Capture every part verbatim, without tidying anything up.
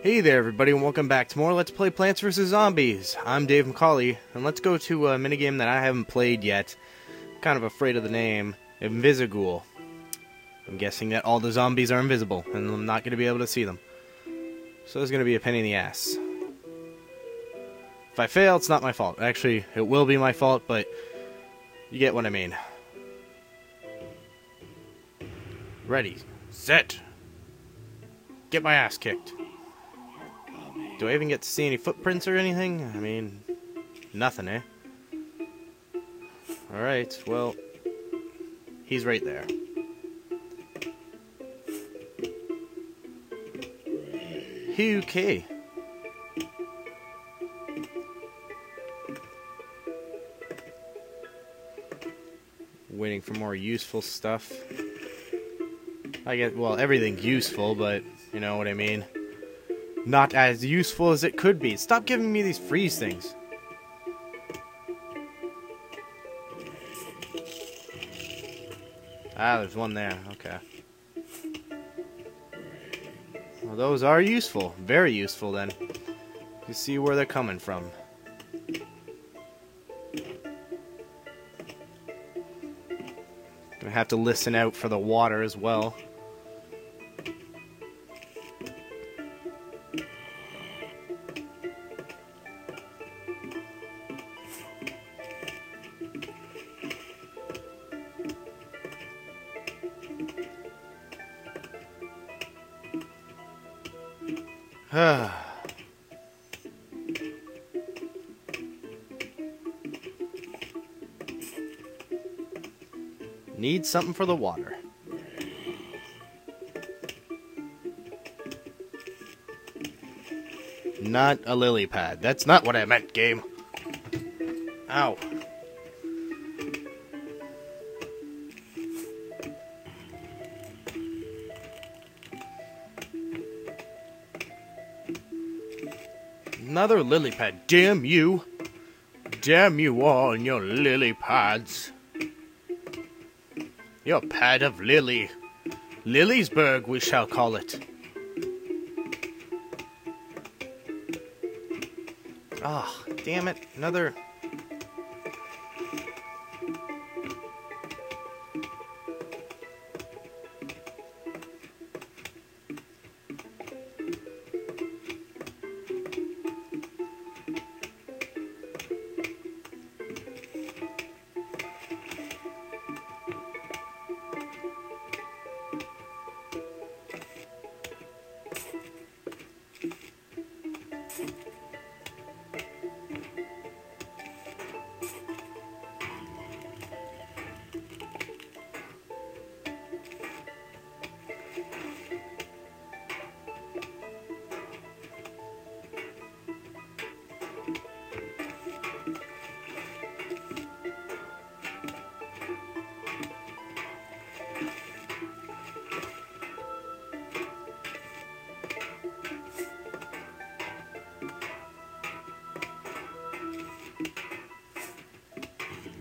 Hey there everybody and welcome back to more Let's Play Plants versus. Zombies. I'm Dave McCauley and let's go to a minigame that I haven't played yet. Kind of afraid of the name. Invisigool. I'm guessing that all the zombies are invisible and I'm not going to be able to see them. So it's going to be a pain in the ass. If I fail, it's not my fault. Actually, it will be my fault, but you get what I mean. Ready. Set. Get my ass kicked. Do I even get to see any footprints or anything? I mean, nothing, eh? Alright, well, he's right there. Okay. Waiting for more useful stuff. I guess, well, everything's useful, but you know what I mean. Not as useful as it could be. Stop giving me these freeze things. Ah, there's one there. Okay. Well, those are useful. Very useful, then. You see where they're coming from. Gonna have to listen out for the water as well. Need something for the water. Not a lily pad. That's not what I meant, game. Ow. Another lily pad. Damn you. Damn you all and your lily pads. Your pad of lily. Lilysburg, we shall call it. Ah, oh, damn it. Another.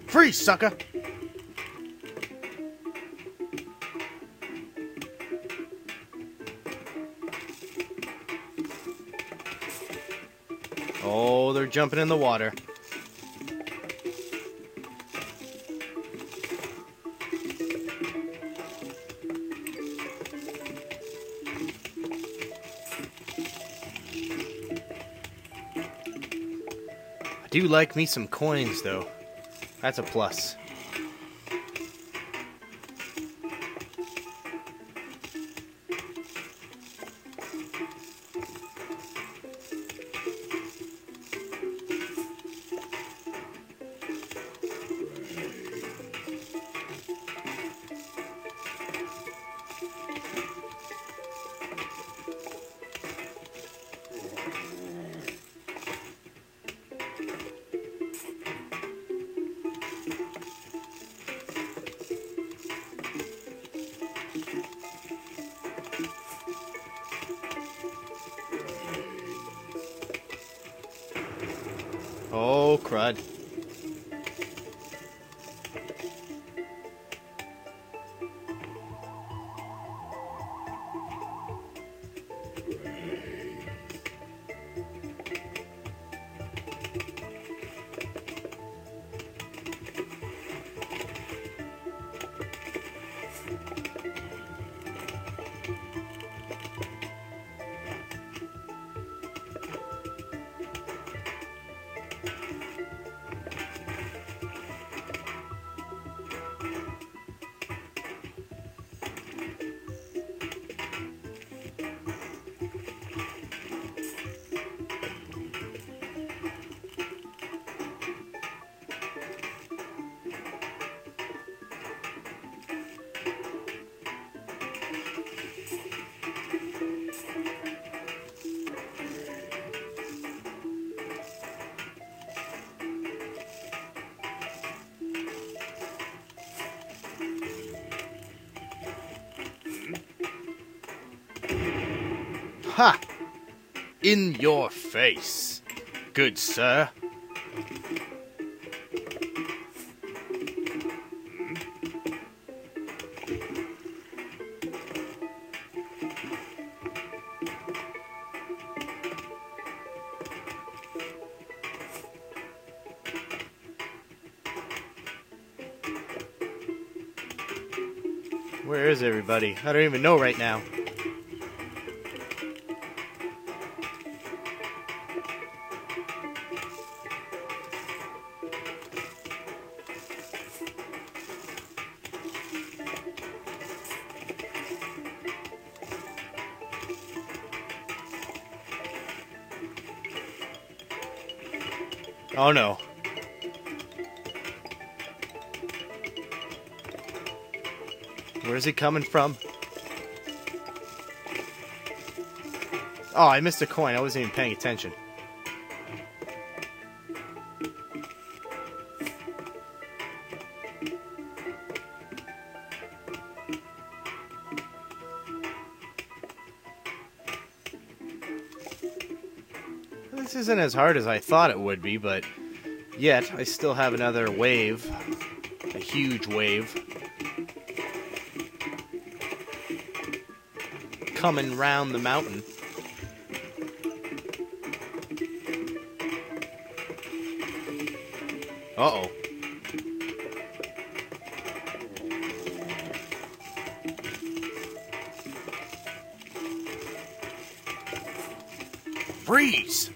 Freeze, sucker! Oh, they're jumping in the water. I do like me some coins, though. That's a plus. Oh, crud. Ha! In your face, good sir. Where is everybody? I don't even know right now. Oh no. Where's he coming from? Oh, I missed a coin. I wasn't even paying attention. This isn't as hard as I thought it would be, but yet I still have another wave. A huge wave. Coming round the mountain. Uh-oh. Freeze!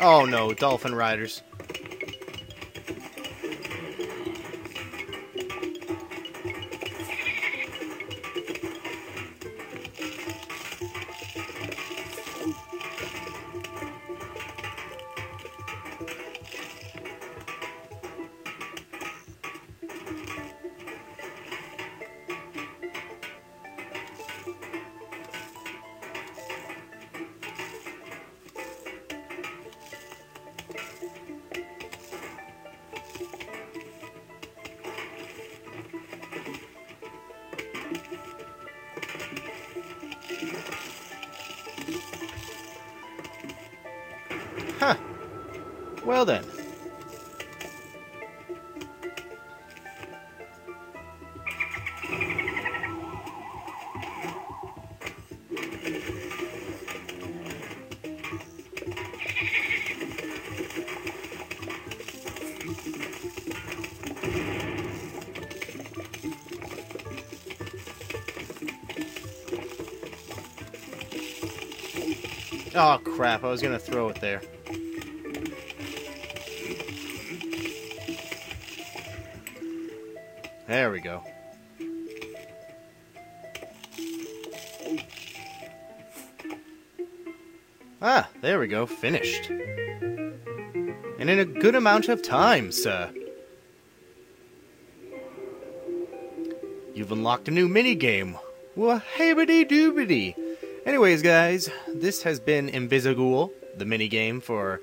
Oh no, dolphin riders. Huh. Well then. Oh crap, I was gonna throw it there. There we go. Ah, there we go, finished. And in a good amount of time, sir. You've unlocked a new minigame. Wahabity-doobity. Anyways, guys, this has been Invisigool, the minigame for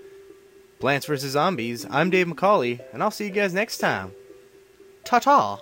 Plants versus. Zombies. I'm Dave McCauley, and I'll see you guys next time. Ta-ta!